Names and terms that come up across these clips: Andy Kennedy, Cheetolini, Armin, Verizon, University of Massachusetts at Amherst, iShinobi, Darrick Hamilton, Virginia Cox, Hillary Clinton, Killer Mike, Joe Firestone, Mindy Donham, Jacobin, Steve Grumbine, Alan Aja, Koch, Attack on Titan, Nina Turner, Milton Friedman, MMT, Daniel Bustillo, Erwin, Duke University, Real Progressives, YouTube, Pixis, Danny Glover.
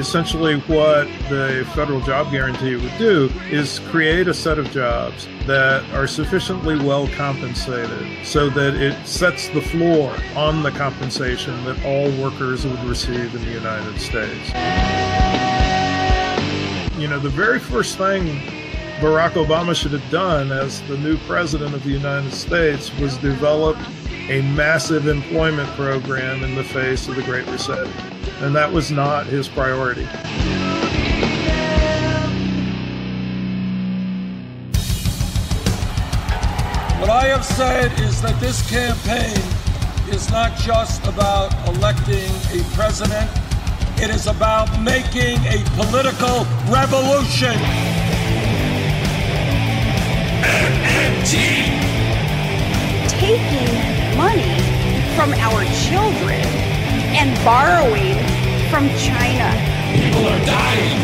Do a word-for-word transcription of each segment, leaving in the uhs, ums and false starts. essentially what the federal job guarantee would do is create a set of jobs that are sufficiently well compensated so that it sets the floor on the compensation that all workers would receive in the United States. You know, the very first thing Barack Obama should have done as the new president of the United States was develop a massive employment program in the face of the Great Recession. And that was not his priority. What I have said is that this campaign is not just about electing a president. It is about making a political revolution. M M T. Taking money from our children and borrowing from China. People are dying.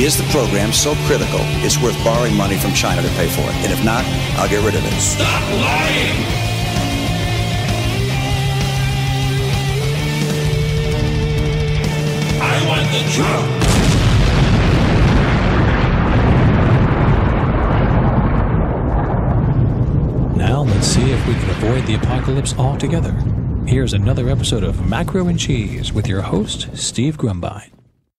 Is the program so critical it's worth borrowing money from China to pay for it? And if not, I'll get rid of it. Stop lying! I want the truth! Now let's see if we can avoid the apocalypse altogether. Here's another episode of Macro and Cheese with your host, Steve Grumbine.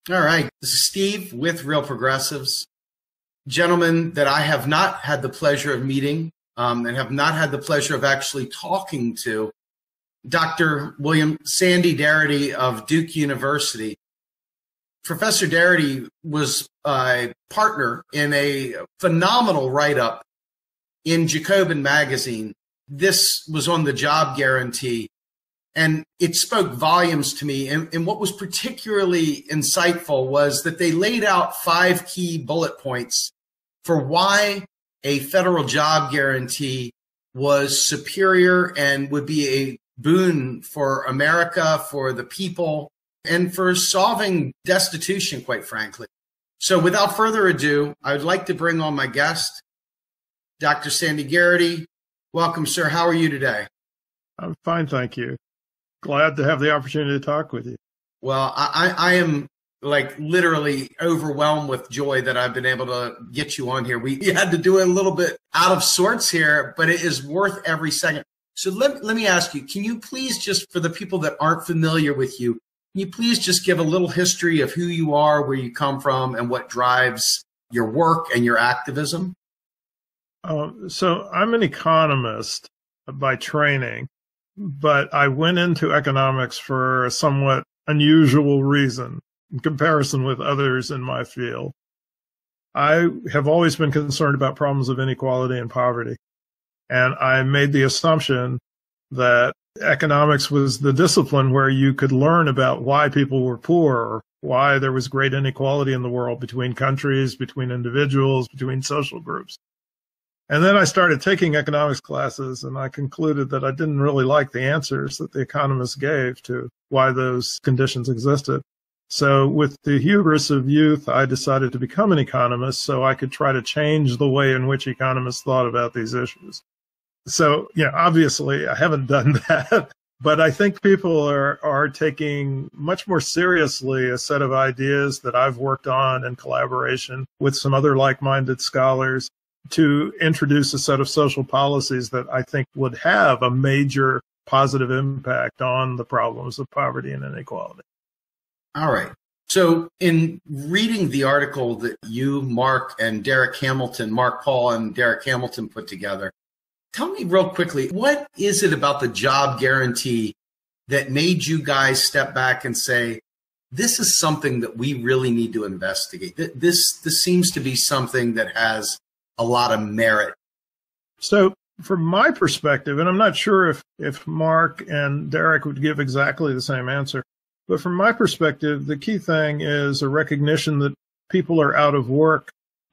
All right, this is Steve with Real Progressives. Gentlemen that I have not had the pleasure of meeting um, and have not had the pleasure of actually talking to, Doctor William Sandy Darity of Duke University. Professor Darity was a partner in a phenomenal write-up in Jacobin magazine. This was on the job guarantee, and it spoke volumes to me. And, and what was particularly insightful was that they laid out five key bullet points for why a federal job guarantee was superior and would be a boon for America, for the people, and for solving destitution, quite frankly. So without further ado, I would like to bring on my guest, Doctor Sandy Darity. Welcome, sir. How are you today? I'm fine, thank you. Glad to have the opportunity to talk with you. Well, I, I am like literally overwhelmed with joy that I've been able to get you on here. We had to do it a little bit out of sorts here, but it is worth every second. So let, let me ask you, can you please just, for the people that aren't familiar with you, can you please just give a little history of who you are, where you come from, and what drives your work and your activism? Uh, so I'm an economist by training, but I went into economics for a somewhat unusual reason in comparison with others in my field. I have always been concerned about problems of inequality and poverty, and I made the assumption that economics was the discipline where you could learn about why people were poor, or why there was great inequality in the world between countries, between individuals, between social groups. And then I started taking economics classes, and I concluded that I didn't really like the answers that the economists gave to why those conditions existed. So with the hubris of youth, I decided to become an economist so I could try to change the way in which economists thought about these issues. So, yeah, obviously I haven't done that, but I think people are, are taking much more seriously a set of ideas that I've worked on in collaboration with some other like-minded scholars to introduce a set of social policies that I think would have a major positive impact on the problems of poverty and inequality. All right. So in reading the article that you, Mark, and Darrick Hamilton, Mark Paul and Darrick Hamilton put together, tell me real quickly, what is it about the job guarantee that made you guys step back and say, this is something that we really need to investigate? This, this seems to be something that has a lot of merit. So from my perspective, and I'm not sure if, if Mark and Darrick would give exactly the same answer, but from my perspective, the key thing is a recognition that people are out of work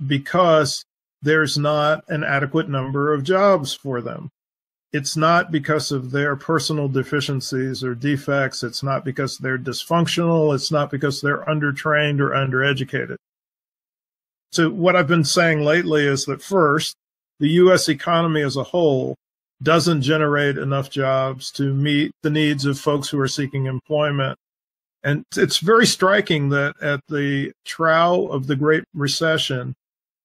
because there's not an adequate number of jobs for them. It's not because of their personal deficiencies or defects. It's not because they're dysfunctional. It's not because they're undertrained or undereducated. So what I've been saying lately is that first, the U S economy as a whole doesn't generate enough jobs to meet the needs of folks who are seeking employment And it's very striking that at the trough of the Great Recession,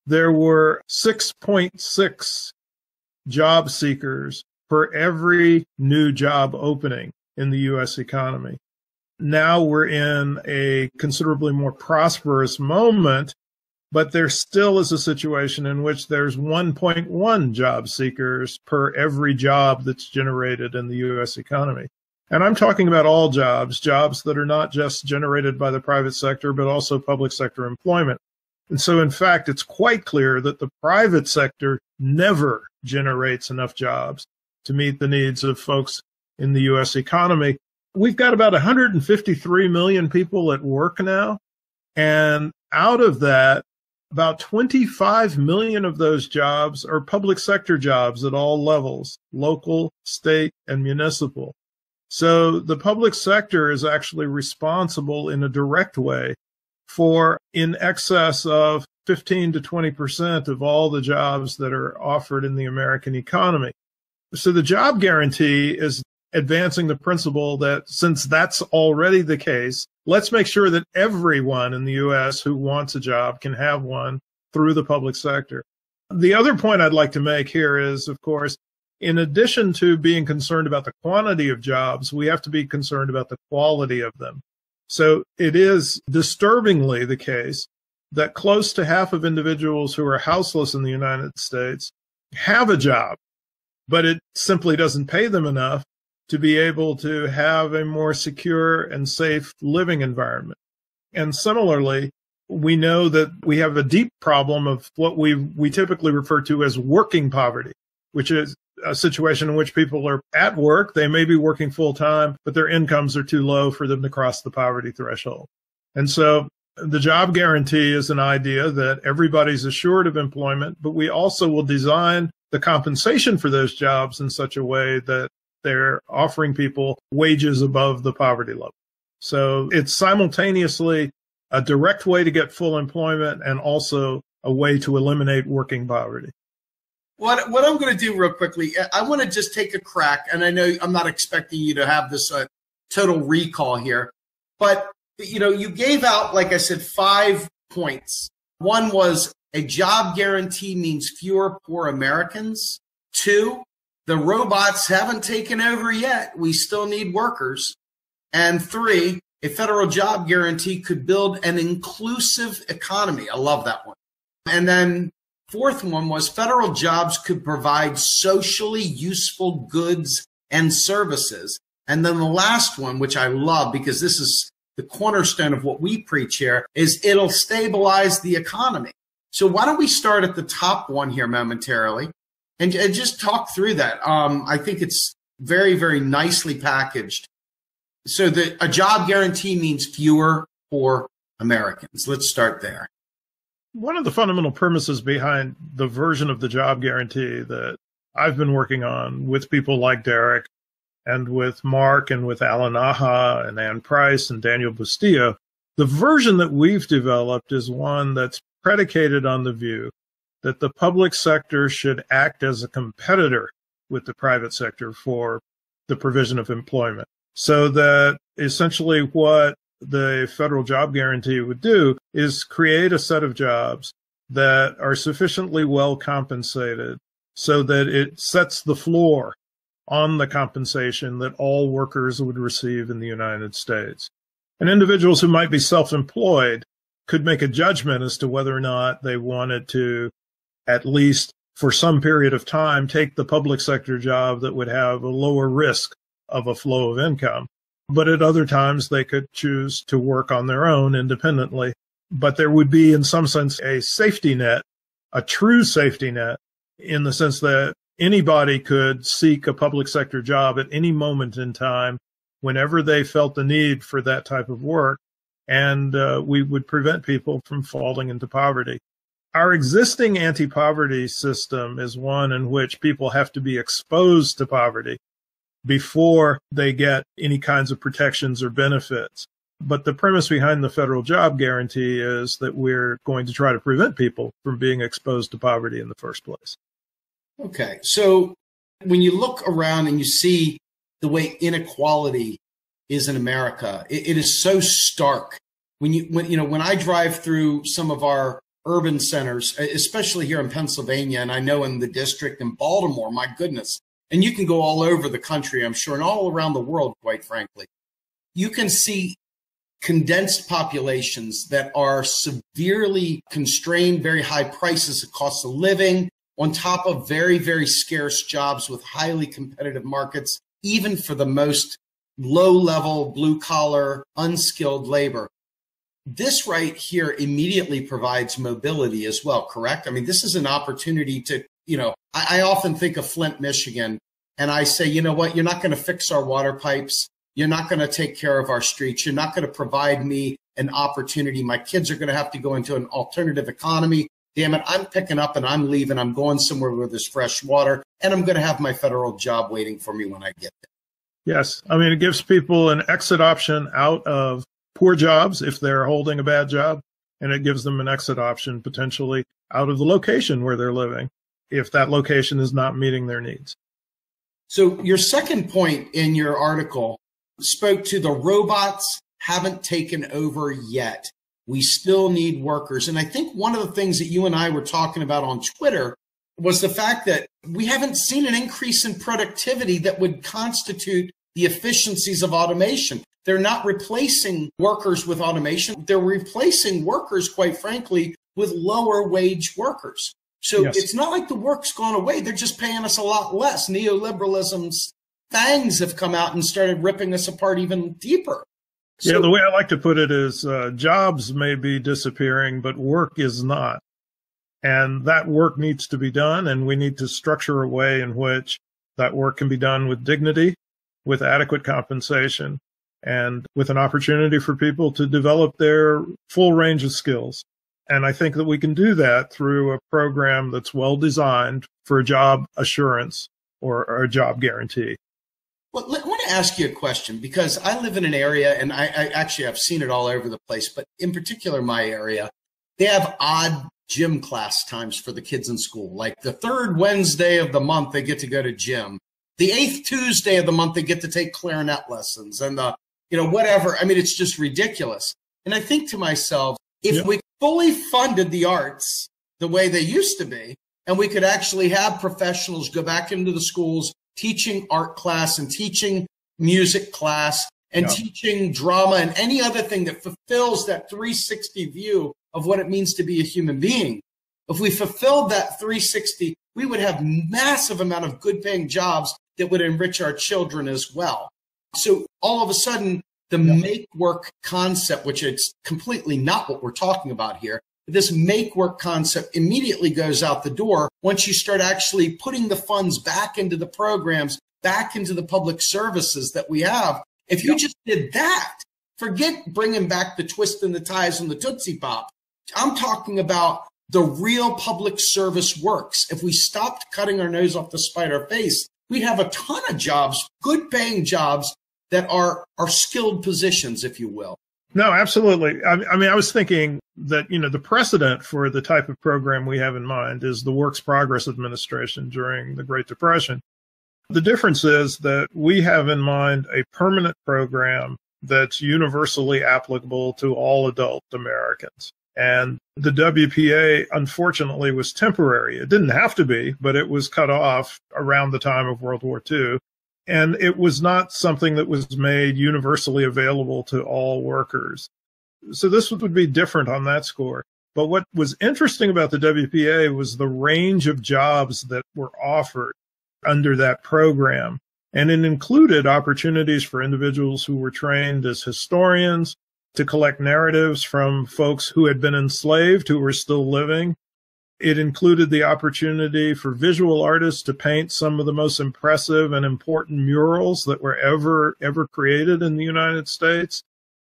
there were six point six job seekers for every new job opening in the U S economy. Now we're in a considerably more prosperous moment, but there still is a situation in which there's one point one job seekers per every job that's generated in the U S economy. And I'm talking about all jobs, jobs that are not just generated by the private sector, but also public sector employment. And so, in fact, it's quite clear that the private sector never generates enough jobs to meet the needs of folks in the U S economy. We've got about one hundred fifty-three million people at work now. And out of that, about twenty-five million of those jobs are public sector jobs at all levels, local, state, and municipal. So the public sector is actually responsible in a direct way for in excess of fifteen to twenty percent of all the jobs that are offered in the American economy. So the job guarantee is advancing the principle that since that's already the case, let's make sure that everyone in the U S who wants a job can have one through the public sector. The other point I'd like to make here is, of course, in addition to being concerned about the quantity of jobs, we have to be concerned about the quality of them. So it is disturbingly the case that close to half of individuals who are houseless in the United States have a job, but it simply doesn't pay them enough to be able to have a more secure and safe living environment. And similarly, we know that we have a deep problem of what we we typically refer to as working poverty, which is a situation in which people are at work, they may be working full time, but their incomes are too low for them to cross the poverty threshold. And so the job guarantee is an idea that everybody's assured of employment, but we also will design the compensation for those jobs in such a way that they're offering people wages above the poverty level. So it's simultaneously a direct way to get full employment and also a way to eliminate working poverty. What, what I'm going to do real quickly, I want to just take a crack, and I know I'm not expecting you to have this uh, total recall here, but you know, you gave out, like I said, five points. One was a job guarantee means fewer poor Americans. Two, the robots haven't taken over yet. We still need workers. And three, a federal job guarantee could build an inclusive economy. I love that one. And then fourth one was federal jobs could provide socially useful goods and services. And then the last one, which I love because this is the cornerstone of what we preach here, is it'll stabilize the economy. So why don't we start at the top one here momentarily and, and just talk through that. Um, I think it's very, very nicely packaged. So the, a job guarantee means fewer poor Americans. Let's start there. One of the fundamental premises behind the version of the job guarantee that I've been working on with people like Darrick and with Mark and with Alan Aja and Ann Price and Daniel Bustillo, the version that we've developed is one that's predicated on the view that the public sector should act as a competitor with the private sector for the provision of employment. So that essentially what the federal job guarantee would do is create a set of jobs that are sufficiently well compensated so that it sets the floor on the compensation that all workers would receive in the United States. And individuals who might be self-employed could make a judgment as to whether or not they wanted to, at least for some period of time, take the public sector job that would have a lower risk of a flow of income. But at other times, they could choose to work on their own independently. But there would be, in some sense, a safety net, a true safety net, in the sense that anybody could seek a public sector job at any moment in time, whenever they felt the need for that type of work, and uh, we would prevent people from falling into poverty. Our existing anti-poverty system is one in which people have to be exposed to poverty before they get any kinds of protections or benefits. But the premise behind the federal job guarantee is that we're going to try to prevent people from being exposed to poverty in the first place. Okay. So when you look around and you see the way inequality is in America. It, it is so stark. When you, when, you know, when I drive through some of our urban centers, especially here in Pennsylvania, and I know in the district in Baltimore, my goodness, and you can go all over the country, I'm sure, and all around the world, quite frankly, you can see condensed populations that are severely constrained, very high prices of cost of living, on top of very, very scarce jobs with highly competitive markets, even for the most low-level, blue-collar, unskilled labor. This right here immediately provides mobility as well, correct? I mean, this is an opportunity to, you know, I, I often think of Flint, Michigan, and I say, you know what, you're not going to fix our water pipes. You're not going to take care of our streets. You're not going to provide me an opportunity. My kids are going to have to go into an alternative economy. Damn it, I'm picking up and I'm leaving. I'm going somewhere where there's fresh water, and I'm going to have my federal job waiting for me when I get there. Yes. I mean, it gives people an exit option out of poor jobs if they're holding a bad job, and it gives them an exit option potentially out of the location where they're living if that location is not meeting their needs. So your second point in your article spoke to the robots haven't taken over yet. We still need workers. And I think one of the things that you and I were talking about on Twitter was the fact that we haven't seen an increase in productivity that would constitute the efficiencies of automation. They're not replacing workers with automation. They're replacing workers, quite frankly, with lower wage workers. So yes, it's not like the work's gone away. They're just paying us a lot less. Neoliberalism's fangs have come out and started ripping us apart even deeper. So, yeah, the way I like to put it is uh, jobs may be disappearing, but work is not. And that work needs to be done, and we need to structure a way in which that work can be done with dignity, with adequate compensation, and with an opportunity for people to develop their full range of skills. And I think that we can do that through a program that's well designed for job assurance or, or a job guarantee. Well, I want to ask you a question, because I live in an area, and I, I actually I've seen it all over the place, but in particular my area, they have odd gym class times for the kids in school. Like the third Wednesday of the month, they get to go to gym. The eighth Tuesday of the month, they get to take clarinet lessons, and the, you know, whatever. I mean, it's just ridiculous. And I think to myself, if yeah. we fully funded the arts the way they used to be, and we could actually have professionals go back into the schools teaching art class and teaching music class and yeah. teaching drama and any other thing that fulfills that three sixty view of what it means to be a human being. If we fulfilled that three sixty, we would have massive amount of good paying jobs that would enrich our children as well. So all of a sudden, the yeah. make work concept, which it's completely not what we're talking about here, this make work concept immediately goes out the door once you start actually putting the funds back into the programs, back into the public services that we have. If you yep. just did that, forget bringing back the twist and the ties and the Tootsie Pop. I'm talking about the real public service works. If we stopped cutting our nose off to spite our face, we have a ton of jobs, good paying jobs that are, are skilled positions, if you will. No, absolutely. I, I mean, I was thinking that, you know, the precedent for the type of program we have in mind is the Works Progress Administration during the Great Depression. The difference is that we have in mind a permanent program that's universally applicable to all adult Americans. And the W P A, unfortunately, was temporary. It didn't have to be, but it was cut off around the time of World War Two. And it was not something that was made universally available to all workers. So this would be different on that score. But what was interesting about the W P A was the range of jobs that were offered under that program. And it included opportunities for individuals who were trained as historians to collect narratives from folks who had been enslaved, who were still living. It included the opportunity for visual artists to paint some of the most impressive and important murals that were ever, ever created in the United States.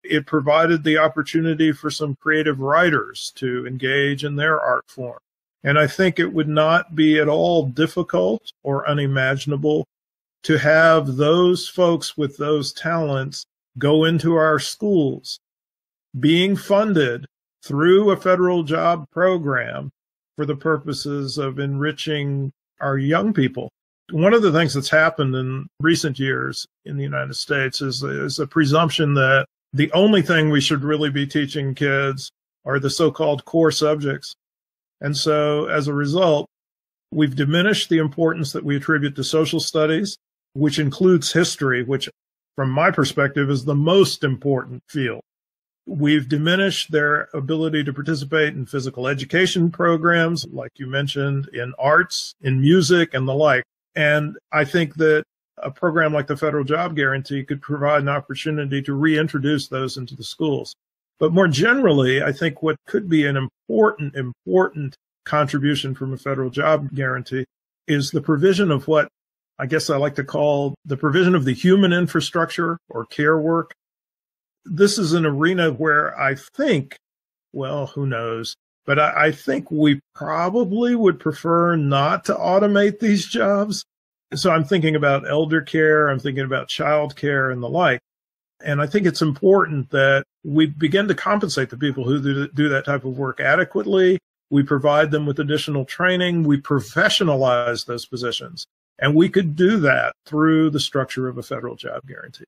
It provided the opportunity for some creative writers to engage in their art form. And I think it would not be at all difficult or unimaginable to have those folks with those talents go into our schools, being funded through a federal job program for the purposes of enriching our young people. One of the things that's happened in recent years in the United States is, is a presumption that the only thing we should really be teaching kids are the so-called core subjects. And so as a result, we've diminished the importance that we attribute to social studies, which includes history, which from my perspective is the most important field. We've diminished their ability to participate in physical education programs, like you mentioned, in arts, in music, and the like. And I think that a program like the Federal Job Guarantee could provide an opportunity to reintroduce those into the schools. But more generally, I think what could be an important, important contribution from a Federal Job Guarantee is the provision of what I guess I like to call the provision of the human infrastructure or care work. This is an arena where I think, well, who knows, but I, I think we probably would prefer not to automate these jobs. So I'm thinking about elder care, I'm thinking about child care and the like. And I think it's important that we begin to compensate the people who do, do that type of work adequately. We provide them with additional training. We professionalize those positions. And we could do that through the structure of a federal job guarantee.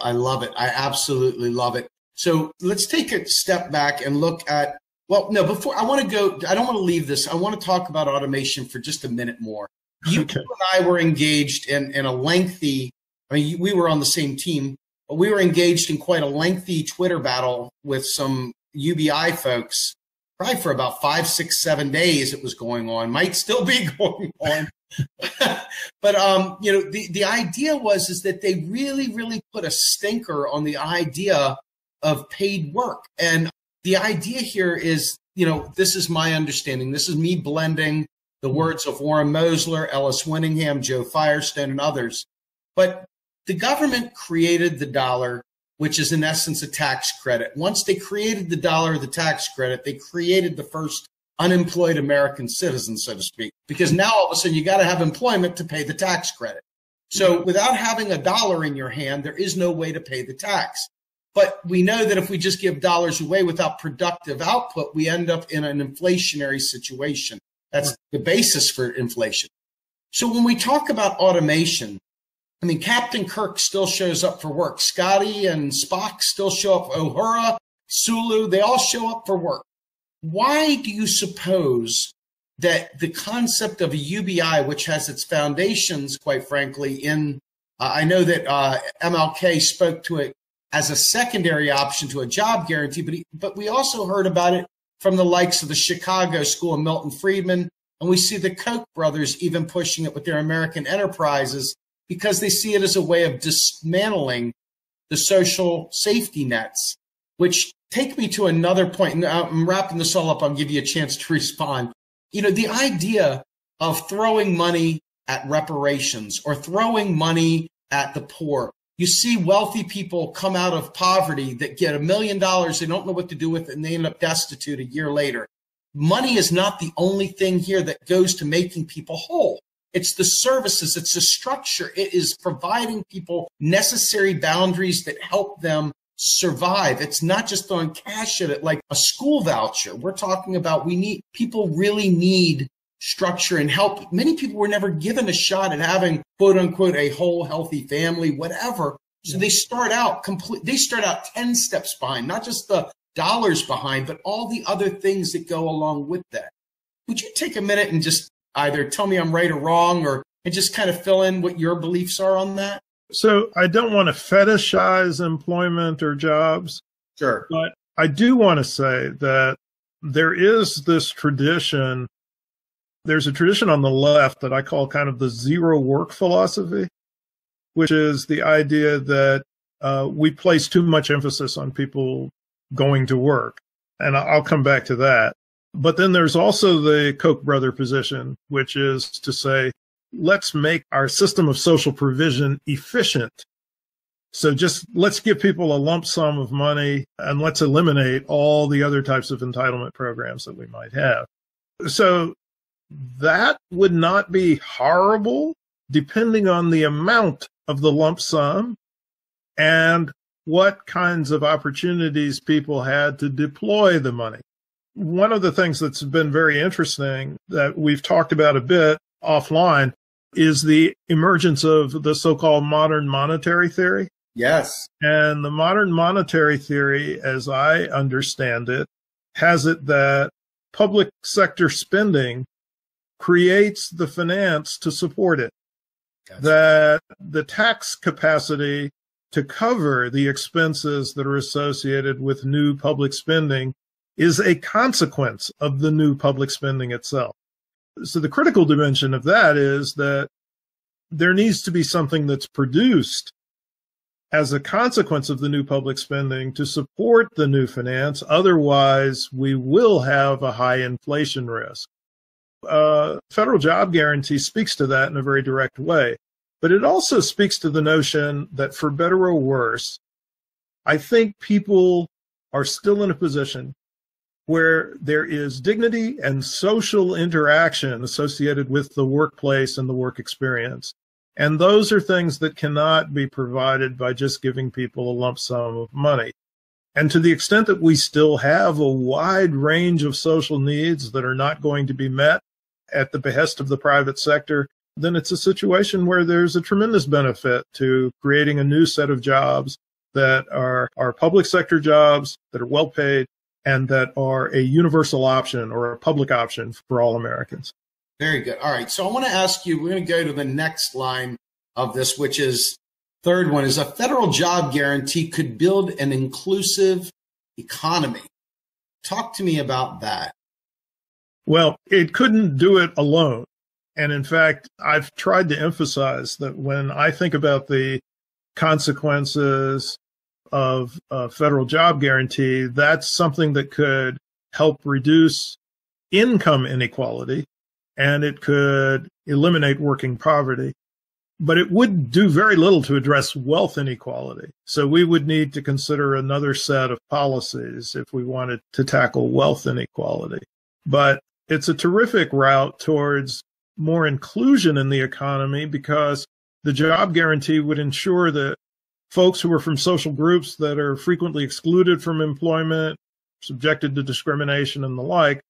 I love it. I absolutely love it. So let's take a step back and look at, well, no, before I want to go, I don't want to leave this. I want to talk about automation for just a minute more. You, okay. you and I were engaged in, in a lengthy, I mean, we were on the same team, but we were engaged in quite a lengthy Twitter battle with some U B I folks, probably for about five, six, seven days it was going on, might still be going on. But, um, you know, the, the idea was is that they really, really put a stinker on the idea of paid work. And the idea here is, you know, this is my understanding. This is me blending the words of Warren Mosler, Ellis Winningham, Joe Firestone, and others. But the government created the dollar, which is in essence a tax credit. Once they created the dollar, the tax credit, they created the first unemployed American citizen, so to speak, because now all of a sudden you got to have employment to pay the tax credit. So without having a dollar in your hand, there is no way to pay the tax. But we know that if we just give dollars away without productive output, we end up in an inflationary situation. That's the basis for inflation. So when we talk about automation, I mean, Captain Kirk still shows up for work. Scotty and Spock still show up. Uhura, Sulu, they all show up for work. Why do you suppose that the concept of a U B I, which has its foundations, quite frankly, in, uh, I know that uh, M L K spoke to it as a secondary option to a job guarantee, but, he, but we also heard about it from the likes of the Chicago School and Milton Friedman, and we see the Koch brothers even pushing it with their American enterprises because they see it as a way of dismantling the social safety nets, which take me to another point, and I'm wrapping this all up. I'll give you a chance to respond. You know, the idea of throwing money at reparations or throwing money at the poor. You see wealthy people come out of poverty that get a million dollars. They don't know what to do with it, and they end up destitute a year later. Money is not the only thing here that goes to making people whole. It's the services. It's the structure. It is providing people necessary boundaries that help them survive. It's not just throwing cash at it like a school voucher. We're talking about we need people really need structure and help. Many people were never given a shot at having, quote unquote, a whole healthy family, whatever. So they start out complete. They start out ten steps behind, not just the dollars behind, but all the other things that go along with that. Would you take a minute and just either tell me I'm right or wrong, or and just kind of fill in what your beliefs are on that? So I don't want to fetishize employment or jobs. Sure. But I do want to say that there is this tradition. There's a tradition on the left that I call kind of the zero work philosophy, which is the idea that uh, we place too much emphasis on people going to work. And I'll come back to that. But then there's also the Koch brother position, which is to say, let's make our system of social provision efficient. So just let's give people a lump sum of money and let's eliminate all the other types of entitlement programs that we might have. So that would not be horrible depending on the amount of the lump sum and what kinds of opportunities people had to deploy the money. One of the things that's been very interesting that we've talked about a bit offline is the emergence of the so-called modern monetary theory. Yes. And the modern monetary theory, as I understand it, has it that public sector spending creates the finance to support it, gotcha. That the tax capacity to cover the expenses that are associated with new public spending is a consequence of the new public spending itself. So the critical dimension of that is that there needs to be something that's produced as a consequence of the new public spending to support the new finance. Otherwise, we will have a high inflation risk. Uh, federal job guarantee speaks to that in a very direct way. But it also speaks to the notion that, for better or worse, I think people are still in a position where there is dignity and social interaction associated with the workplace and the work experience. And those are things that cannot be provided by just giving people a lump sum of money. And to the extent that we still have a wide range of social needs that are not going to be met at the behest of the private sector, then it's a situation where there's a tremendous benefit to creating a new set of jobs that are, are public sector jobs that are well paid and that are a universal option or a public option for all Americans. Very good. All right. So I want to ask you, we're going to go to the next line of this, which is third one is a federal job guarantee could build an inclusive economy. Talk to me about that. Well, it couldn't do it alone. And in fact, I've tried to emphasize that when I think about the consequences of a federal job guarantee, that's something that could help reduce income inequality. And it could eliminate working poverty, but it would do very little to address wealth inequality. So we would need to consider another set of policies if we wanted to tackle wealth inequality. But it's a terrific route towards more inclusion in the economy because the job guarantee would ensure that folks who are from social groups that are frequently excluded from employment, subjected to discrimination and the like,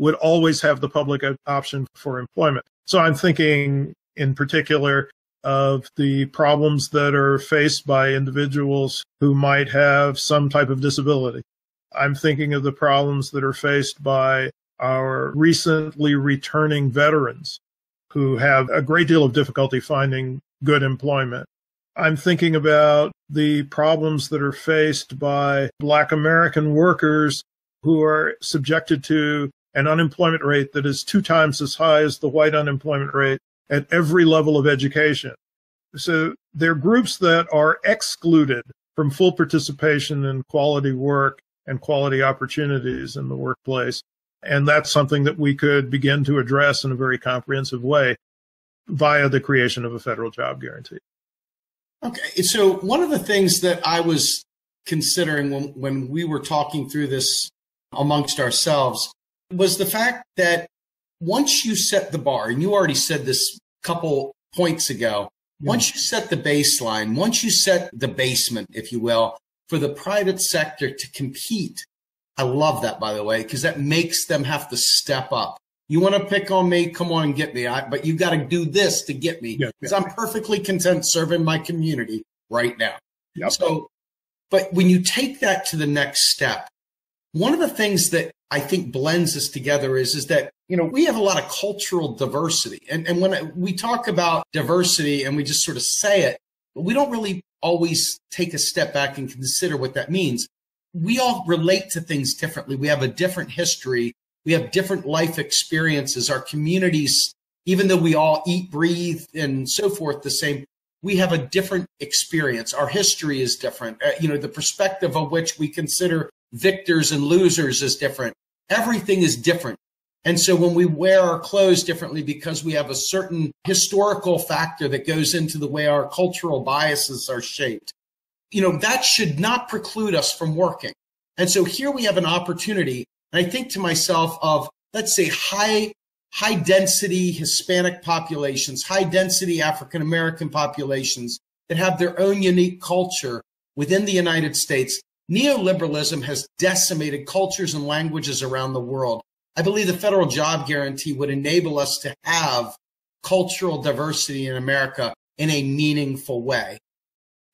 would always have the public option for employment. So I'm thinking in particular of the problems that are faced by individuals who might have some type of disability. I'm thinking of the problems that are faced by our recently returning veterans who have a great deal of difficulty finding good employment. I'm thinking about the problems that are faced by Black American workers who are subjected to an unemployment rate that is two times as high as the white unemployment rate at every level of education. So they're groups that are excluded from full participation in quality work and quality opportunities in the workplace. And that's something that we could begin to address in a very comprehensive way via the creation of a federal job guarantee. Okay. So one of the things that I was considering when, when we were talking through this amongst ourselves was the fact that once you set the bar, and you already said this a couple points ago, yeah. Once you set the baseline, once you set the basement, if you will, for the private sector to compete, I love that, by the way, because that makes them have to step up. You want to pick on me, come on and get me, I, but you've got to do this to get me, because yeah, yeah. I'm perfectly content serving my community right now. Yep. So, but when you take that to the next step, one of the things that I think blends us together is, is that, you know, we have a lot of cultural diversity. And, and when we talk about diversity and we just sort of say it, but we don't really always take a step back and consider what that means. We all relate to things differently. We have a different history. We have different life experiences. Our communities, even though we all eat, breathe, and so forth the same, we have a different experience. Our history is different. Uh, you know, the perspective of which we consider victors and losers is different. Everything is different. And so when we wear our clothes differently because we have a certain historical factor that goes into the way our cultural biases are shaped, you know, that should not preclude us from working. And so here we have an opportunity. And I think to myself of, let's say, high, high density Hispanic populations, high density African American populations that have their own unique culture within the United States. Neoliberalism has decimated cultures and languages around the world. I believe the federal job guarantee would enable us to have cultural diversity in America in a meaningful way.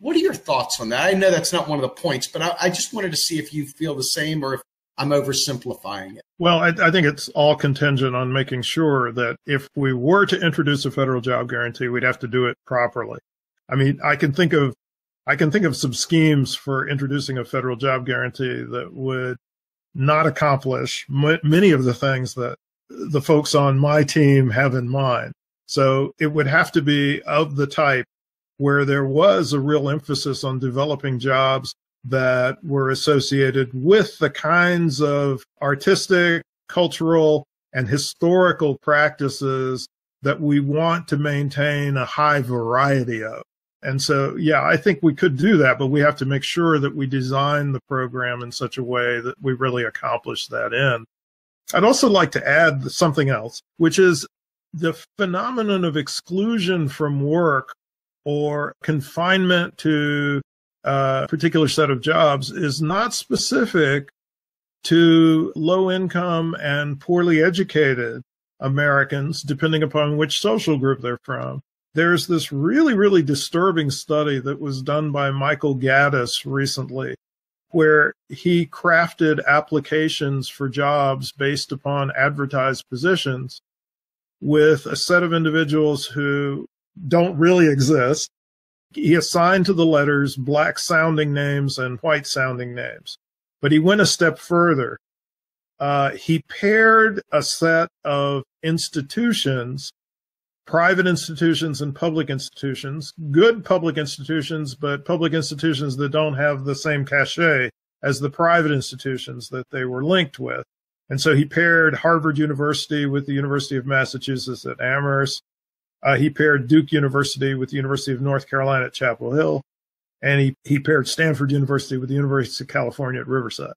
What are your thoughts on that? I know that's not one of the points, but I, I just wanted to see if you feel the same or if I'm oversimplifying it. Well, I, I think it's all contingent on making sure that if we were to introduce a federal job guarantee, we'd have to do it properly. I mean, I can think of I can think of some schemes for introducing a federal job guarantee that would not accomplish m- many of the things that the folks on my team have in mind. So it would have to be of the type where there was a real emphasis on developing jobs that were associated with the kinds of artistic, cultural, and historical practices that we want to maintain a high variety of. And so, yeah, I think we could do that, but we have to make sure that we design the program in such a way that we really accomplish that end. I'd also like to add something else, which is the phenomenon of exclusion from work or confinement to a particular set of jobs is not specific to low-income and poorly educated Americans, depending upon which social group they're from. There's this really, really disturbing study that was done by Michael Gaddis recently, where he crafted applications for jobs based upon advertised positions with a set of individuals who don't really exist. He assigned to the letters black-sounding names and white-sounding names. But he went a step further. Uh, he paired a set of institutions, private institutions and public institutions, good public institutions, but public institutions that don't have the same cachet as the private institutions that they were linked with. And so he paired Harvard University with the University of Massachusetts at Amherst. Uh, he paired Duke University with the University of North Carolina at Chapel Hill. And he, he paired Stanford University with the University of California at Riverside.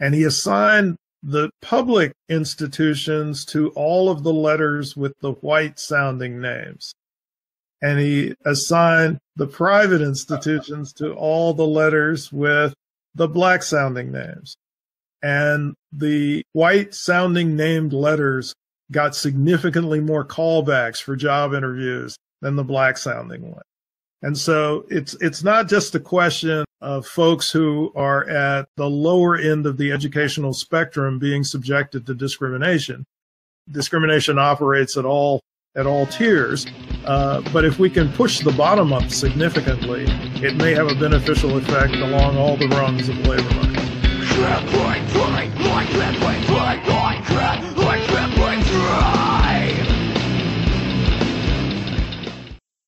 And he assigned the public institutions to all of the letters with the white-sounding names. And he assigned the private institutions to all the letters with the black-sounding names. And the white-sounding named letters got significantly more callbacks for job interviews than the black-sounding one. And so it's it's not just a question of folks who are at the lower end of the educational spectrum being subjected to discrimination. Discrimination operates at all at all tiers. Uh, but if we can push the bottom up significantly, it may have a beneficial effect along all the rungs of the labor market.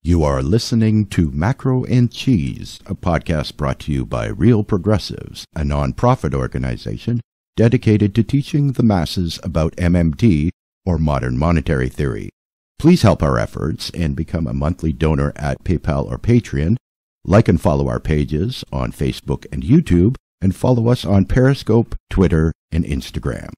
You are listening to Macro and Cheese, a podcast brought to you by Real Progressives, a nonprofit organization dedicated to teaching the masses about M M T, or modern monetary theory. Please help our efforts and become a monthly donor at PayPal or Patreon. Like and follow our pages on Facebook and YouTube, and follow us on Periscope, Twitter, and Instagram.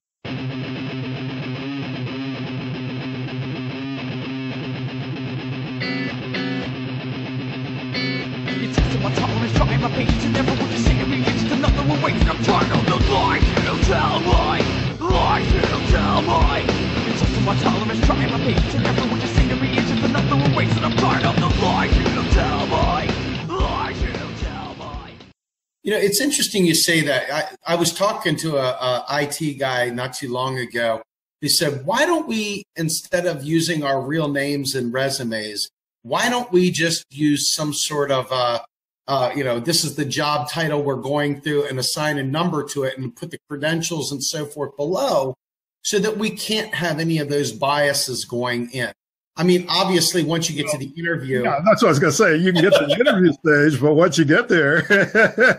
You know, it's interesting you say that. I, I was talking to a, a I T guy not too long ago. He said, why don't we, instead of using our real names and resumes, why don't we just use some sort of uh, Uh, you know, this is the job title we're going through, and assign a number to it and put the credentials and so forth below, so that we can't have any of those biases going in. I mean, obviously, once you get to the interview. Yeah, that's what I was going to say. You can get to the interview stage, but once you get there.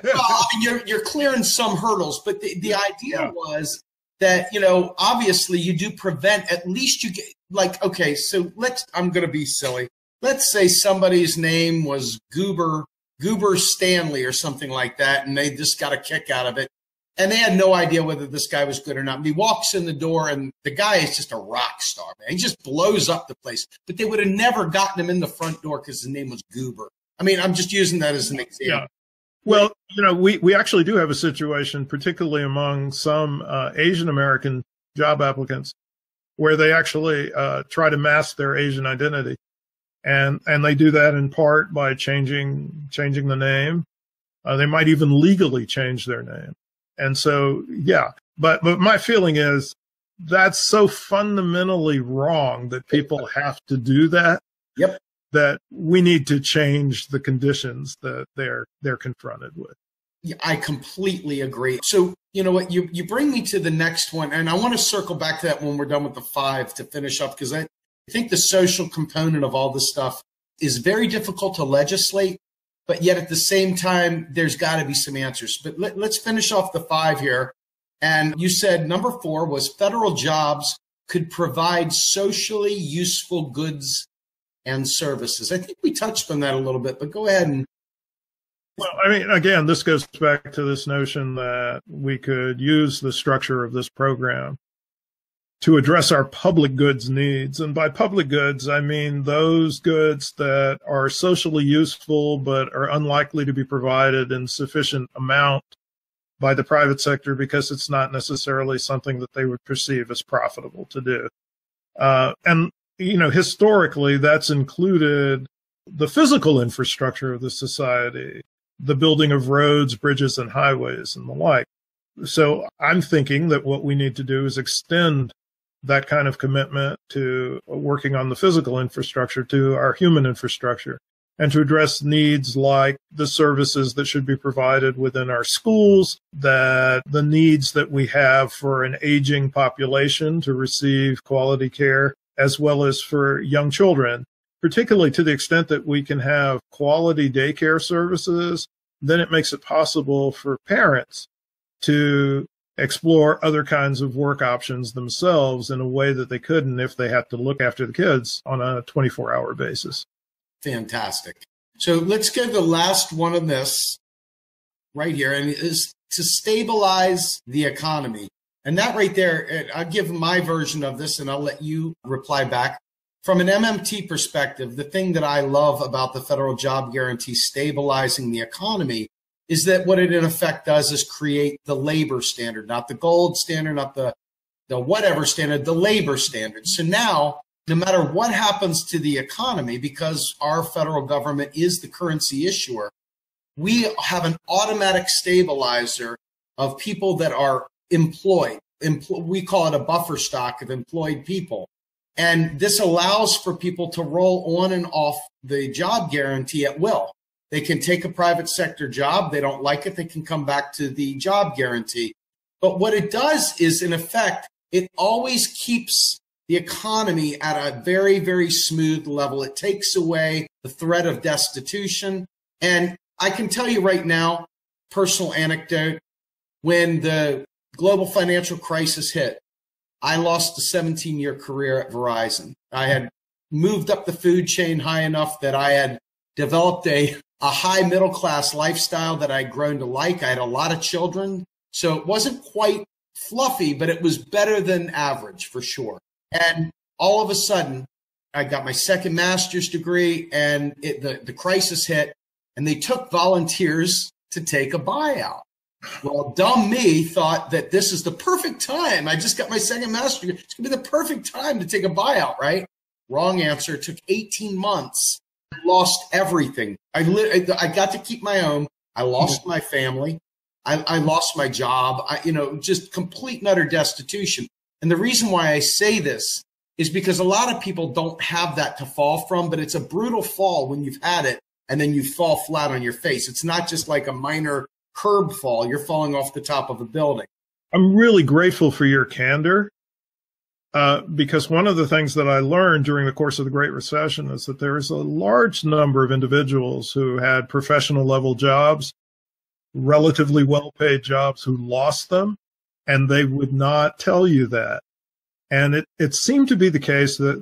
well, you're, you're clearing some hurdles. But the, the idea yeah. was that, you know, obviously you do prevent, at least you get, like, okay, so let's, I'm going to be silly. Let's say somebody's name was Goober. Goober Stanley or something like that, and they just got a kick out of it. And they had no idea whether this guy was good or not. And he walks in the door, and the guy is just a rock star, man. He just blows up the place. But they would have never gotten him in the front door because his name was Goober. I mean, I'm just using that as an example. Yeah. Well, you know, we, we actually do have a situation, particularly among some uh, Asian American job applicants, where they actually uh, try to mask their Asian identity. And, and they do that in part by changing, changing the name. Uh, they might even legally change their name. And so, yeah, but, but my feeling is that's so fundamentally wrong that people have to do that. Yep. That we need to change the conditions that they're, they're confronted with. Yeah, I completely agree. So, you know what, you, you bring me to the next one. And I want to circle back to that when we're done with the five to finish up, because I, I think the social component of all this stuff is very difficult to legislate, but yet at the same time, there's got to be some answers. But let, let's finish off the five here. And you said number four was federal jobs could provide socially useful goods and services. I think we touched on that a little bit, but go ahead. And well, I mean, again, this goes back to this notion that we could use the structure of this program to address our public goods needs. And by public goods, I mean those goods that are socially useful but are unlikely to be provided in sufficient amount by the private sector because it's not necessarily something that they would perceive as profitable to do. Uh, and, you know, historically, that's included the physical infrastructure of the society, the building of roads, bridges, and highways and the like. So I'm thinking that what we need to do is extend that kind of commitment to working on the physical infrastructure to our human infrastructure and to address needs like the services that should be provided within our schools, that the needs that we have for an aging population to receive quality care, as well as for young children, particularly to the extent that we can have quality daycare services. Then it makes it possible for parents to explore other kinds of work options themselves in a way that they couldn't if they had to look after the kids on a twenty-four hour basis. Fantastic. So let's go to the last one of this right here, and it is to stabilize the economy. And that right there, I'll give my version of this and I'll let you reply back. From an M M T perspective, the thing that I love about the federal job guarantee stabilizing the economy is that what it in effect does is create the labor standard, not the gold standard, not the, the whatever standard, the labor standard. So now, no matter what happens to the economy, because our federal government is the currency issuer, we have an automatic stabilizer of people that are employed. Empl- we call it a buffer stock of employed people. And this allows for people to roll on and off the job guarantee at will. They can take a private sector job. They don't like it. They can come back to the job guarantee. But what it does is, in effect, it always keeps the economy at a very, very smooth level. It takes away the threat of destitution. And I can tell you right now, personal anecdote, when the global financial crisis hit, I lost a seventeen year career at Verizon. I had moved up the food chain high enough that I had developed a a high middle-class lifestyle that I'd grown to like. I had a lot of children, so it wasn't quite fluffy, but it was better than average for sure. And all of a sudden, I got my second master's degree, and it, the, the crisis hit, and they took volunteers to take a buyout. Well, dumb me thought that this is the perfect time. I just got my second master's degree. It's going to be the perfect time to take a buyout, right? Wrong answer. It took eighteen months. Lost everything. I li- I got to keep my own. I lost my family. I, I lost my job. I, you know, just complete and utter destitution. And the reason why I say this is because a lot of people don't have that to fall from, but it's a brutal fall when you've had it and then you fall flat on your face. It's not just like a minor curb fall. You're falling off the top of a building. I'm really grateful for your candor. Uh, because one of the things that I learned during the course of the Great Recession is that there is a large number of individuals who had professional level jobs, relatively well-paid jobs, who lost them, and they would not tell you that. And it, it seemed to be the case that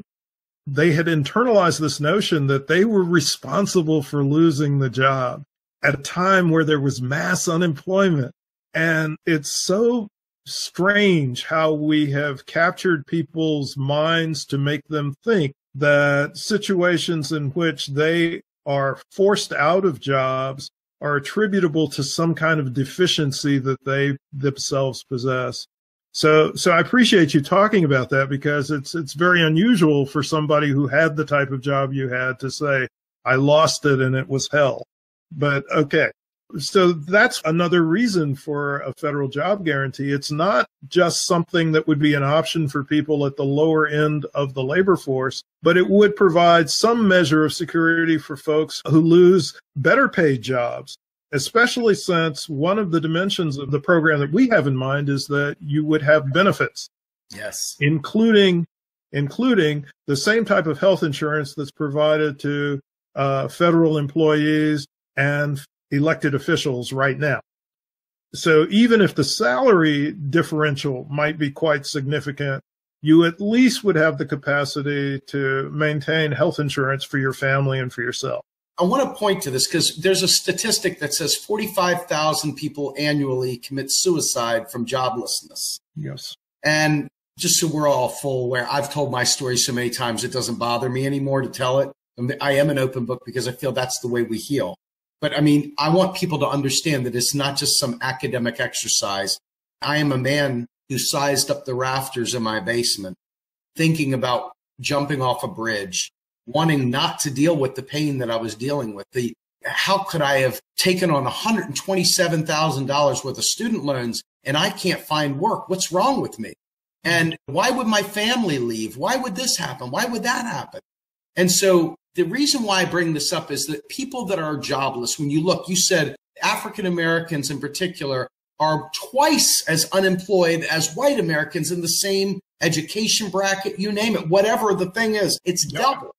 they had internalized this notion that they were responsible for losing the job at a time where there was mass unemployment. And it's so strange how we have captured people's minds to make them think that situations in which they are forced out of jobs are attributable to some kind of deficiency that they themselves possess. So, so I appreciate you talking about that, because it's, it's very unusual for somebody who had the type of job you had to say, I lost it and it was hell. But okay. So that's another reason for a federal job guarantee. It's not just something that would be an option for people at the lower end of the labor force, but it would provide some measure of security for folks who lose better paid jobs, especially since one of the dimensions of the program that we have in mind is that you would have benefits. Yes. Including, including the same type of health insurance that's provided to uh, federal employees and elected officials right now. So even if the salary differential might be quite significant, you at least would have the capacity to maintain health insurance for your family and for yourself. I want to point to this because there's a statistic that says forty-five thousand people annually commit suicide from joblessness. Yes. And just so we're all full aware, I've told my story so many times it doesn't bother me anymore to tell it. I am an open book because I feel that's the way we heal. But I mean, I want people to understand that it's not just some academic exercise. I am a man who sized up the rafters in my basement, thinking about jumping off a bridge, wanting not to deal with the pain that I was dealing with. The how could I have taken on one hundred twenty-seven thousand dollars worth of student loans and I can't find work? What's wrong with me? And why would my family leave? Why would this happen? Why would that happen? And so the reason why I bring this up is that people that are jobless, when you look, you said African Americans in particular are twice as unemployed as white Americans in the same education bracket, you name it, whatever the thing is, it's yeah. double.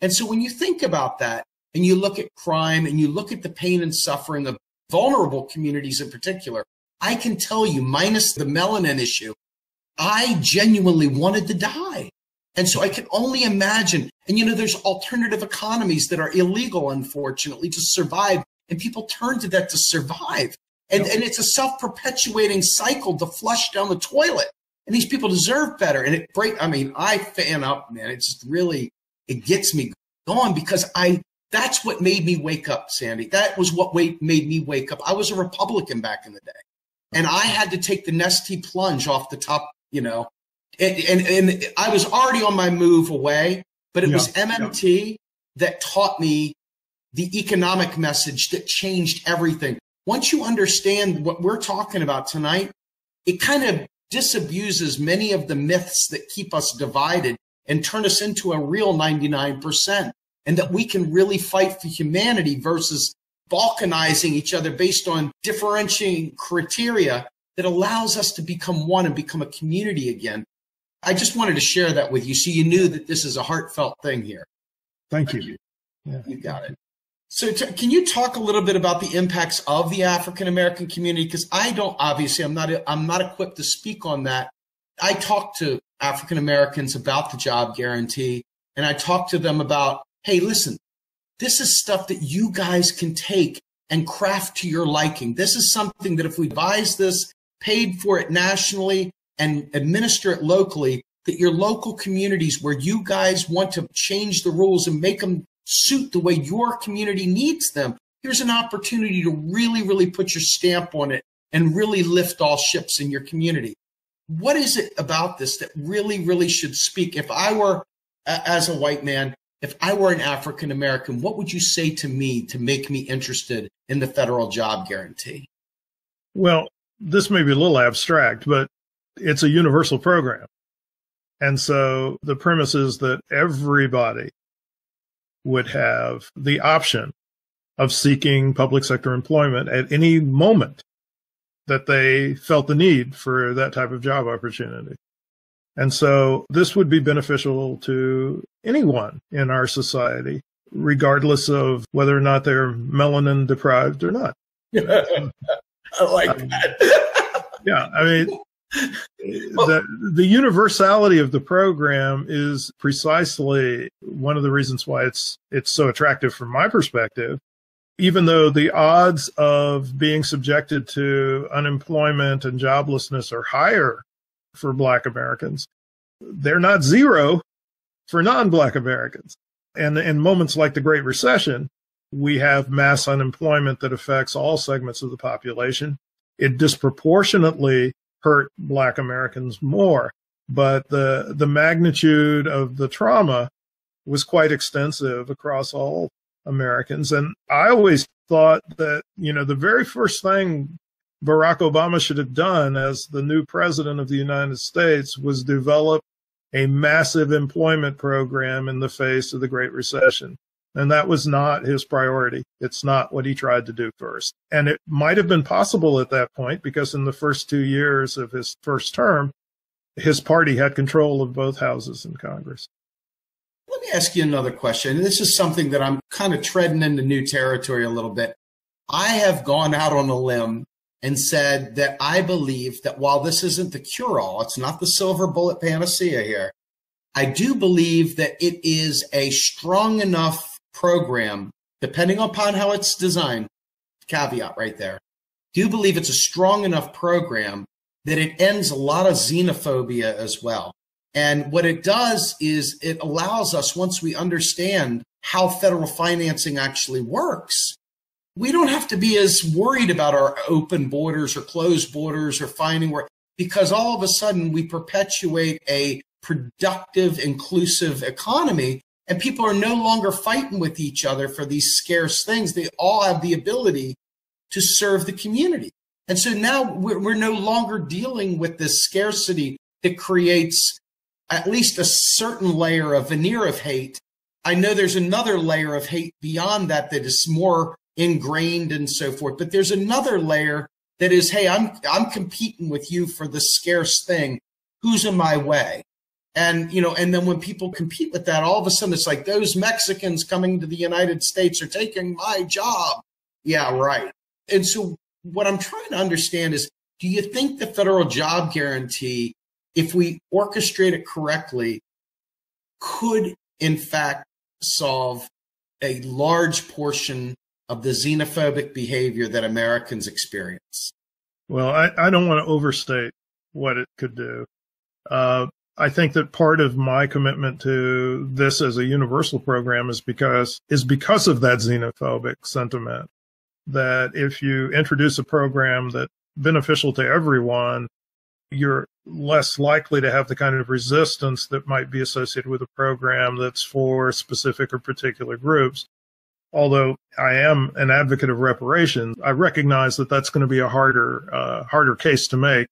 And so when you think about that and you look at crime and you look at the pain and suffering of vulnerable communities in particular, I can tell you, minus the melanin issue, I genuinely wanted to die. And so I can only imagine, and you know, there's alternative economies that are illegal, unfortunately, to survive. And people turn to that to survive. And, yep. and it's a self-perpetuating cycle to flush down the toilet. And these people deserve better. And it break, I mean, I fan up, man. It's just really, it gets me going because I, that's what made me wake up, Sandy. That was what made me wake up. I was a Republican back in the day. And I had to take the nasty plunge off the top, you know. And, and, and I was already on my move away, but it yeah, was M M T yeah. that taught me the economic message that changed everything. Once you understand what we're talking about tonight, it kind of disabuses many of the myths that keep us divided and turn us into a real ninety-nine percent, and that we can really fight for humanity versus balkanizing each other based on differentiating criteria that allows us to become one and become a community again. I just wanted to share that with you so you knew that this is a heartfelt thing here. Thank you. Thank you. Yeah. You got it. So t- can you talk a little bit about the impacts of the African-American community? Because I don't, obviously, I'm not, I'm not equipped to speak on that. I talk to African-Americans about the job guarantee, and I talk to them about, hey, listen, this is stuff that you guys can take and craft to your liking. This is something that if we advise this, paid for it nationally, and administer it locally, that your local communities where you guys want to change the rules and make them suit the way your community needs them, here's an opportunity to really, really put your stamp on it and really lift all ships in your community. What is it about this that really, really should speak? If I were, as a white man, if I were an African American, what would you say to me to make me interested in the federal job guarantee? Well, this may be a little abstract, but it's a universal program. And so the premise is that everybody would have the option of seeking public sector employment at any moment that they felt the need for that type of job opportunity. And so this would be beneficial to anyone in our society, regardless of whether or not they're melanin deprived or not. I like that. Yeah, I mean, The, the universality of the program is precisely one of the reasons why it's it's so attractive from my perspective, even though the odds of being subjected to unemployment and joblessness are higher for Black Americans. They're not zero for non-Black Americans. And in moments like the Great Recession, we have mass unemployment that affects all segments of the population. It disproportionately hurt Black Americans more. But the the magnitude of the trauma was quite extensive across all Americans. And I always thought that, you know, the very first thing Barack Obama should have done as the new president of the United States was develop a massive employment program in the face of the Great Recession. And that was not his priority. It's not what he tried to do first. And it might have been possible at that point because in the first two years of his first term, his party had control of both houses in Congress. Let me ask you another question. And this is something that I'm kind of treading into new territory a little bit. I have gone out on a limb and said that I believe that while this isn't the cure-all, it's not the silver bullet panacea here, I do believe that it is a strong enough program, depending upon how it's designed, caveat right there, do believe it's a strong enough program that it ends a lot of xenophobia as well. And what it does is it allows us, once we understand how federal financing actually works, we don't have to be as worried about our open borders or closed borders or finding where, because all of a sudden we perpetuate a productive, inclusive economy, and people are no longer fighting with each other for these scarce things. They all have the ability to serve the community. And so now we're, we're no longer dealing with this scarcity that creates at least a certain layer of veneer of hate. I know there's another layer of hate beyond that that is more ingrained and so forth, but there's another layer that is, hey, I'm I'm competing with you for the scarce thing. Who's in my way? And, you know, and then when people compete with that, all of a sudden it's like those Mexicans coming to the United States are taking my job. Yeah, right. And so what I'm trying to understand is, do you think the federal job guarantee, if we orchestrate it correctly, could in fact solve a large portion of the xenophobic behavior that Americans experience? Well, I, I don't want to overstate what it could do. Uh, I think that part of my commitment to this as a universal program is because is because of that xenophobic sentiment, that if you introduce a program that's beneficial to everyone, you're less likely to have the kind of resistance that might be associated with a program that's for specific or particular groups. Although I am an advocate of reparations, I recognize that that's going to be a harder, uh, harder case to make.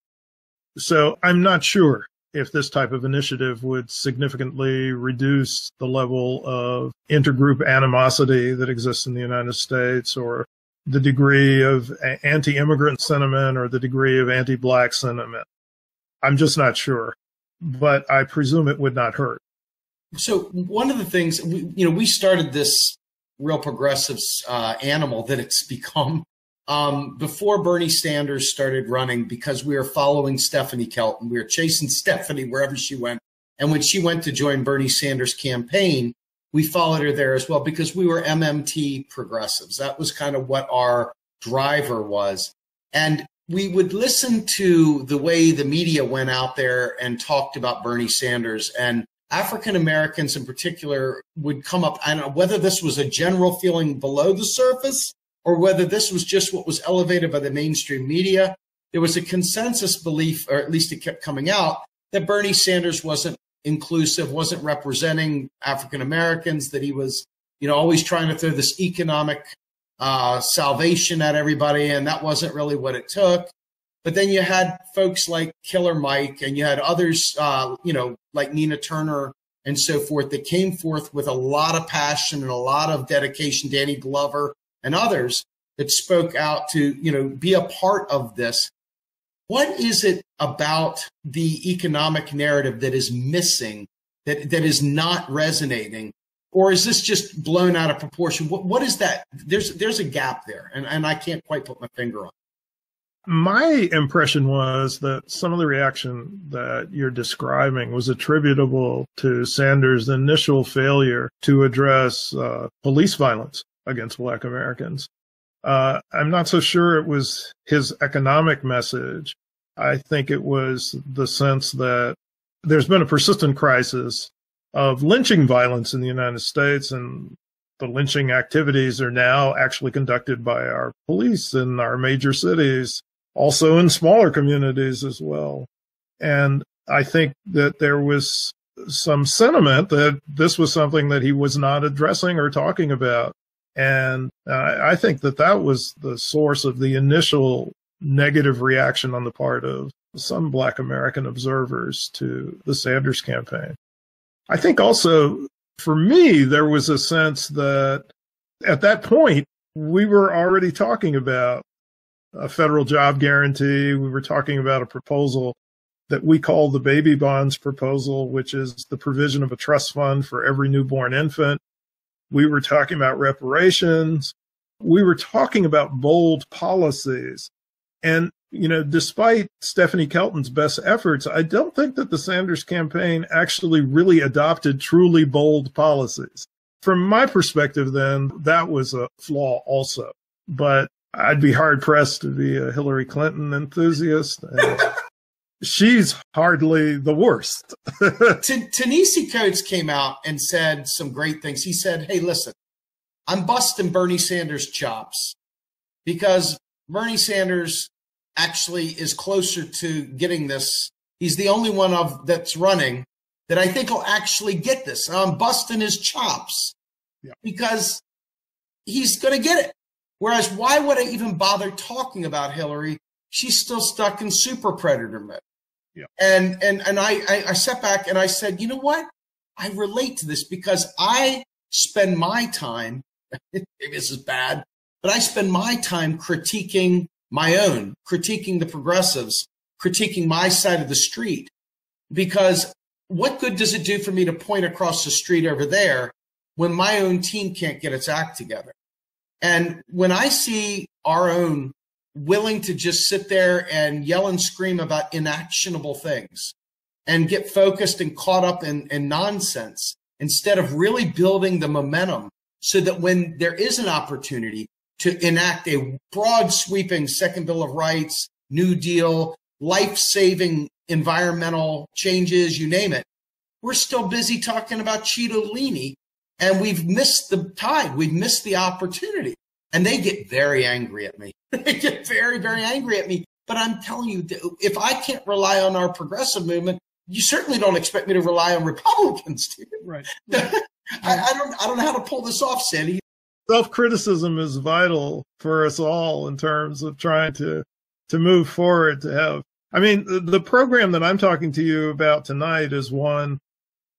So I'm not sure if this type of initiative would significantly reduce the level of intergroup animosity that exists in the United States, or the degree of anti-immigrant sentiment, or the degree of anti-Black sentiment. I'm just not sure, but I presume it would not hurt. So one of the things, we, you know, we started this Real Progressives uh, animal that it's become um, before Bernie Sanders started running, because we were following Stephanie Kelton. We were chasing Stephanie wherever she went. And when she went to join Bernie Sanders' campaign, we followed her there as well, because we were M M T progressives. That was kind of what our driver was. And we would listen to the way the media went out there and talked about Bernie Sanders, and African Americans in particular would come up. I don't know whether this was a general feeling below the surface or whether this was just what was elevated by the mainstream media. There was a consensus belief, or at least it kept coming out, that Bernie Sanders wasn't inclusive, wasn't representing African Americans, that he was, you know, always trying to throw this economic uh, salvation at everybody. And that wasn't really what it took. But then you had folks like Killer Mike, and you had others, uh, you know, like Nina Turner and so forth, that came forth with a lot of passion and a lot of dedication, Danny Glover and others that spoke out to, you know, be a part of this. What is it about the economic narrative that is missing, that, that is not resonating? Or is this just blown out of proportion? What, what is that? There's, there's a gap there, and, and I can't quite put my finger on it. My impression was that some of the reaction that you're describing was attributable to Sanders' initial failure to address uh, police violence against Black Americans. Uh, I'm not so sure it was his economic message. I think it was the sense that there's been a persistent crisis of lynching violence in the United States, and the lynching activities are now actually conducted by our police in our major cities. also in smaller communities as well. And I think that there was some sentiment that this was something that he was not addressing or talking about. And I think that that was the source of the initial negative reaction on the part of some Black American observers to the Sanders campaign. I think also, for me, there was a sense that at that point, we were already talking about a federal job guarantee. We were talking about a proposal that we call the baby bonds proposal, which is the provision of a trust fund for every newborn infant. We were talking about reparations. We were talking about bold policies. And, you know, despite Stephanie Kelton's best efforts, I don't think that the Sanders campaign actually really adopted truly bold policies. From my perspective, then, that was a flaw also. But I'd be hard-pressed to be a Hillary Clinton enthusiast. And she's hardly the worst. Ta-Nehisi Coates came out and said some great things. He said, hey, listen, I'm busting Bernie Sanders' chops because Bernie Sanders actually is closer to getting this. He's the only one of that's running that I think will actually get this. And I'm busting his chops yeah. because he's going to get it. Whereas why would I even bother talking about Hillary? She's still stuck in super predator mode. Yeah. And and and I, I, I sat back and I said, you know what? I relate to this because I spend my time, maybe this is bad, but I spend my time critiquing my own, critiquing the progressives, critiquing my side of the street. Because what good does it do for me to point across the street over there when my own team can't get its act together? And when I see our own willing to just sit there and yell and scream about inactionable things and get focused and caught up in, in nonsense instead of really building the momentum so that when there is an opportunity to enact a broad sweeping Second Bill of Rights, New Deal, life-saving environmental changes, you name it, we're still busy talking about Cheetolini and we've missed the tide. We've missed the opportunity. And they get very angry at me. They get very, very angry at me. But I'm telling you, if I can't rely on our progressive movement, you certainly don't expect me to rely on Republicans, dude. Right. Right. I, I don't. I don't know how to pull this off, Sandy. Self-criticism is vital for us all in terms of trying to to move forward. To have, I mean, the, the program that I'm talking to you about tonight is one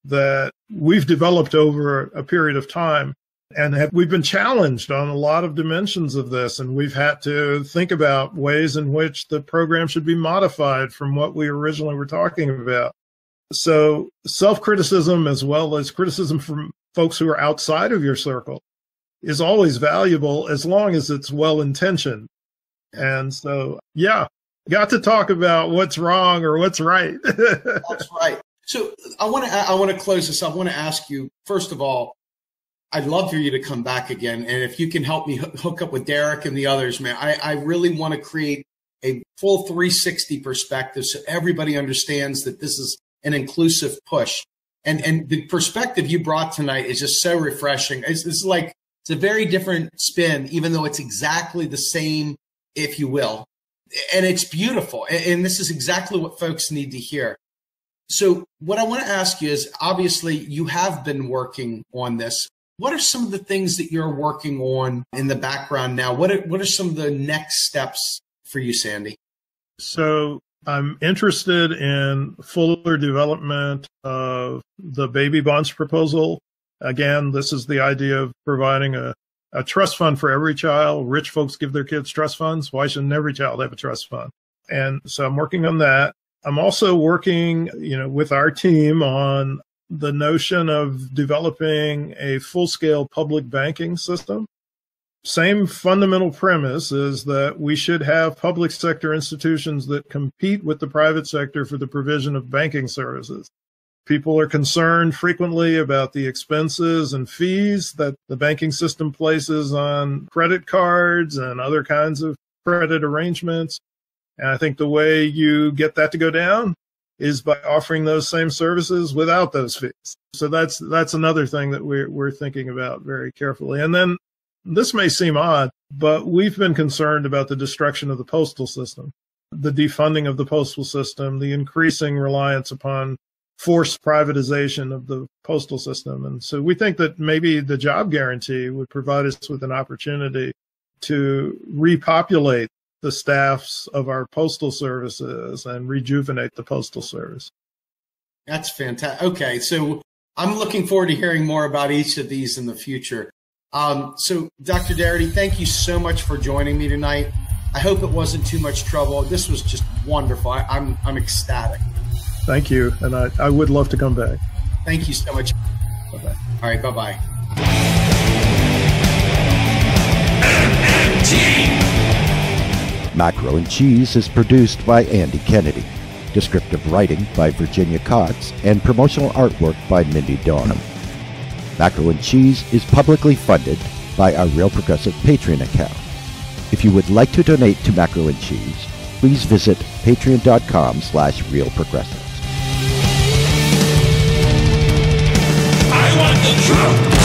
that we've developed over a period of time. And have, we've been challenged on a lot of dimensions of this, and we've had to think about ways in which the program should be modified from what we originally were talking about. So self-criticism, as well as criticism from folks who are outside of your circle, is always valuable as long as it's well-intentioned. And so, yeah, got to talk about what's wrong or what's right. That's right. So I want to I want to close this. I want to ask you, first of all, I'd love for you to come back again. And if you can help me hook up with Darrick and the others, man, I, I really want to create a full three sixty perspective so everybody understands that this is an inclusive push. And and the perspective you brought tonight is just so refreshing. It's, it's like, it's a very different spin, even though it's exactly the same, if you will. And it's beautiful. And, and this is exactly what folks need to hear. So what I want to ask you is, obviously, you have been working on this. What are some of the things that you're working on in the background now? What are, what are some of the next steps for you, Sandy? So I'm interested in fuller development of the baby bonds proposal. Again, this is the idea of providing a, a trust fund for every child. Rich folks give their kids trust funds. Why shouldn't every child have a trust fund? And so I'm working on that. I'm also working, you know, with our team on the notion of developing a full-scale public banking system. Same fundamental premise is that we should have public sector institutions that compete with the private sector for the provision of banking services. People are concerned frequently about the expenses and fees that the banking system places on credit cards and other kinds of credit arrangements. And I think the way you get that to go down is by offering those same services without those fees. So that's that's another thing that we're, we're thinking about very carefully. And then This may seem odd, but we've been concerned about the destruction of the postal system, the defunding of the postal system, the increasing reliance upon forced privatization of the postal system. And so we think that maybe the job guarantee would provide us with an opportunity to repopulate the staffs of our postal services and rejuvenate the postal service. That's fantastic. Okay, so I'm looking forward to hearing more about each of these in the future. Um, so, Doctor Darity, thank you so much for joining me tonight. I hope it wasn't too much trouble. This was just wonderful. I, I'm, I'm ecstatic. Thank you, and I, I would love to come back. Thank you so much. Bye-bye. All right, bye-bye. Macro and Cheese is produced by Andy Kennedy. Descriptive writing by Virginia Cox, and promotional artwork by Mindy Donham. Macro and Cheese is publicly funded by our Real Progressive Patreon account. If you would like to donate to Macro and Cheese, please visit patreon.com slash realprogressives. I want the truth!